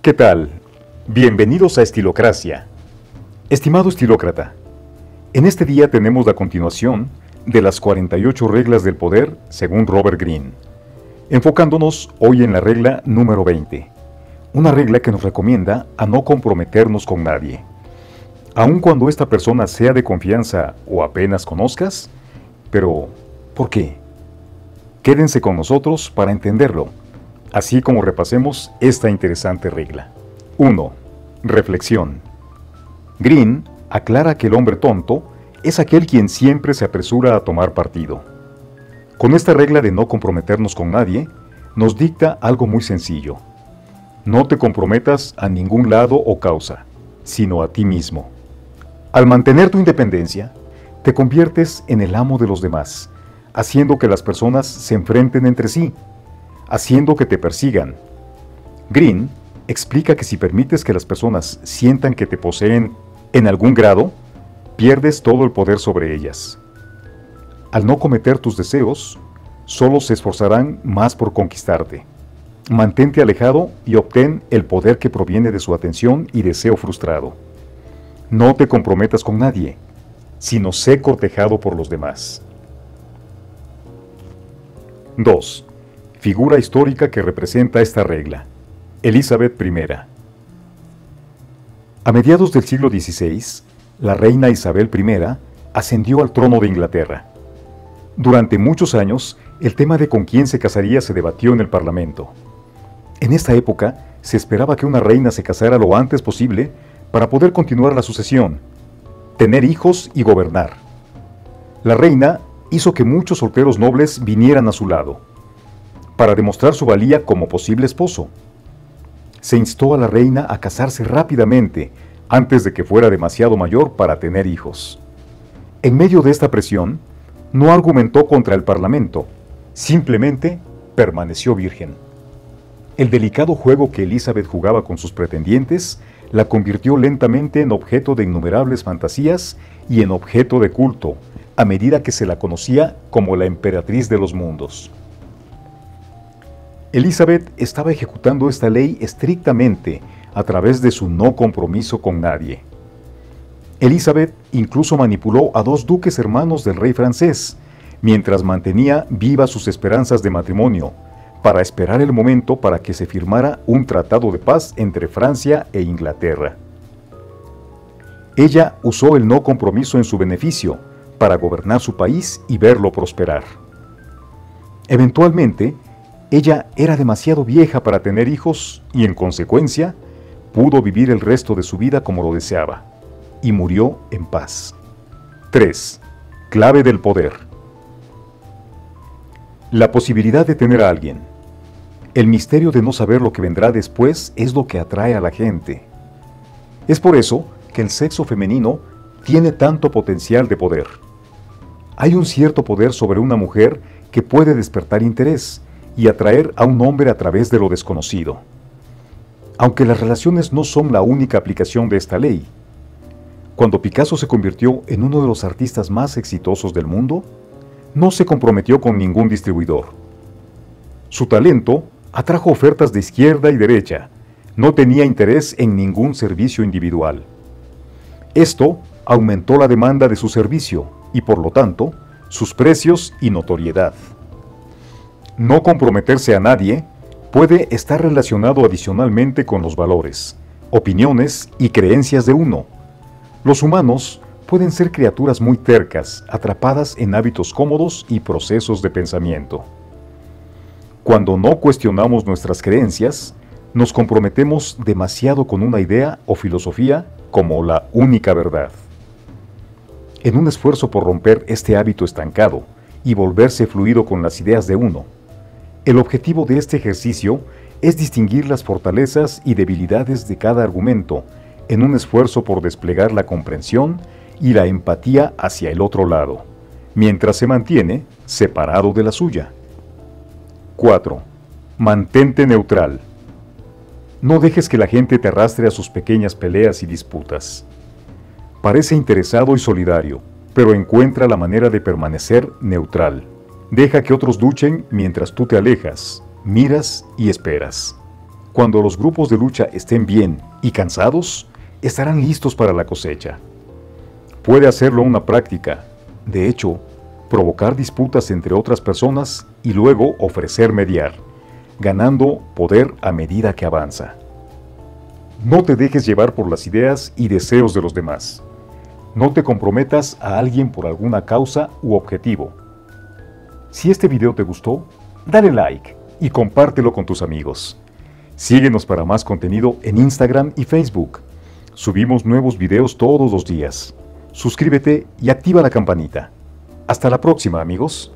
¿Qué tal? Bienvenidos a Estilocracia. Estimado estilócrata, en este día tenemos la continuación de las 48 reglas del poder según Robert Greene, enfocándonos hoy en la regla número 20, una regla que nos recomienda a no comprometernos con nadie. Aun cuando esta persona sea de confianza o apenas conozcas, pero ¿por qué? Quédense con nosotros para entenderlo, así como repasemos esta interesante regla. 1. Reflexión. Greene aclara que el hombre tonto es aquel quien siempre se apresura a tomar partido. Con esta regla de no comprometernos con nadie, nos dicta algo muy sencillo. No te comprometas a ningún lado o causa, sino a ti mismo. Al mantener tu independencia, te conviertes en el amo de los demás, haciendo que las personas se enfrenten entre sí, haciendo que te persigan. Greene explica que si permites que las personas sientan que te poseen en algún grado, pierdes todo el poder sobre ellas. Al no cometer tus deseos, solo se esforzarán más por conquistarte. Mantente alejado y obtén el poder que proviene de su atención y deseo frustrado. No te comprometas con nadie, sino sé cortejado por los demás. 2. Figura histórica que representa esta regla: Elizabeth I. A mediados del siglo XVI, la reina Isabel I ascendió al trono de Inglaterra. Durante muchos años, el tema de con quién se casaría se debatió en el Parlamento. En esta época, se esperaba que una reina se casara lo antes posible para poder continuar la sucesión, tener hijos y gobernar. La reina hizo que muchos solteros nobles vinieran a su lado, para demostrar su valía como posible esposo. Se instó a la reina a casarse rápidamente, antes de que fuera demasiado mayor para tener hijos. En medio de esta presión, no argumentó contra el Parlamento, simplemente permaneció virgen. El delicado juego que Elizabeth jugaba con sus pretendientes la convirtió lentamente en objeto de innumerables fantasías y en objeto de culto, a medida que se la conocía como la emperatriz de los mundos. Elizabeth estaba ejecutando esta ley estrictamente a través de su no compromiso con nadie. Elizabeth incluso manipuló a dos duques hermanos del rey francés, mientras mantenía vivas sus esperanzas de matrimonio, para esperar el momento para que se firmara un tratado de paz entre Francia e Inglaterra. Ella usó el no compromiso en su beneficio, para gobernar su país y verlo prosperar. Eventualmente, ella era demasiado vieja para tener hijos y, en consecuencia, pudo vivir el resto de su vida como lo deseaba, y murió en paz. 3. Clave del poder. La posibilidad de tener a alguien. El misterio de no saber lo que vendrá después es lo que atrae a la gente. Es por eso que el sexo femenino tiene tanto potencial de poder. Hay un cierto poder sobre una mujer que puede despertar interés y atraer a un hombre a través de lo desconocido. Aunque las relaciones no son la única aplicación de esta ley. Cuando Picasso se convirtió en uno de los artistas más exitosos del mundo, no se comprometió con ningún distribuidor. Su talento atrajo ofertas de izquierda y derecha, no tenía interés en ningún servicio individual. Esto aumentó la demanda de su servicio y, por lo tanto, sus precios y notoriedad. No comprometerse a nadie puede estar relacionado adicionalmente con los valores, opiniones y creencias de uno. Los humanos pueden ser criaturas muy tercas, atrapadas en hábitos cómodos y procesos de pensamiento. Cuando no cuestionamos nuestras creencias, nos comprometemos demasiado con una idea o filosofía como la única verdad. En un esfuerzo por romper este hábito estancado y volverse fluido con las ideas de uno, el objetivo de este ejercicio es distinguir las fortalezas y debilidades de cada argumento en un esfuerzo por desplegar la comprensión y la empatía hacia el otro lado, mientras se mantiene separado de la suya. 4. Mantente neutral. No dejes que la gente te arrastre a sus pequeñas peleas y disputas. Parece interesado y solidario, pero encuentra la manera de permanecer neutral. Deja que otros duchen mientras tú te alejas, miras y esperas. Cuando los grupos de lucha estén bien y cansados, estarán listos para la cosecha. Puede hacerlo una práctica, de hecho, provocar disputas entre otras personas y luego ofrecer mediar, ganando poder a medida que avanza. No te dejes llevar por las ideas y deseos de los demás. No te comprometas a alguien por alguna causa u objetivo. Si este video te gustó, dale like y compártelo con tus amigos. Síguenos para más contenido en Instagram y Facebook. Subimos nuevos videos todos los días. Suscríbete y activa la campanita. Hasta la próxima, amigos.